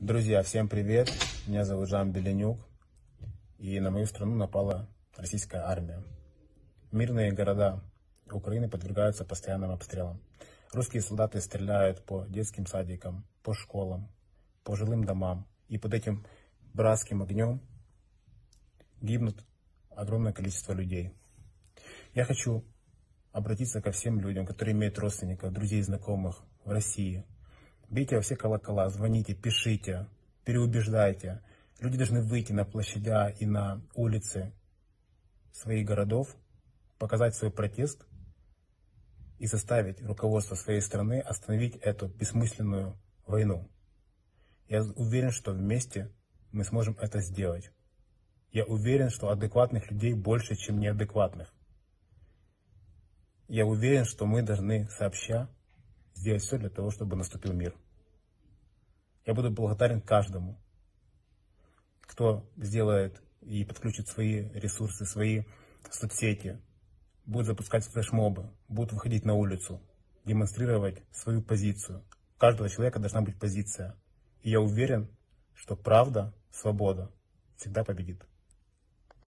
Друзья, всем привет! Меня зовут Жан Беленюк, и на мою страну напала российская армия. Мирные города Украины подвергаются постоянным обстрелам. Русские солдаты стреляют по детским садикам, по школам, по жилым домам. И под этим братским огнем гибнут огромное количество людей. Я хочу обратиться ко всем людям, которые имеют родственников, друзей, знакомых в России. Бейте во все колокола, звоните, пишите, переубеждайте. Люди должны выйти на площадя и на улицы своих городов, показать свой протест и заставить руководство своей страны остановить эту бессмысленную войну. Я уверен, что вместе мы сможем это сделать. Я уверен, что адекватных людей больше, чем неадекватных. Я уверен, что мы должны сообща сделать все для того, чтобы наступил мир. Я буду благодарен каждому, кто сделает и подключит свои ресурсы, свои соцсети, будет запускать флешмобы, будет выходить на улицу, демонстрировать свою позицию. У каждого человека должна быть позиция. И я уверен, что правда, свобода всегда победит.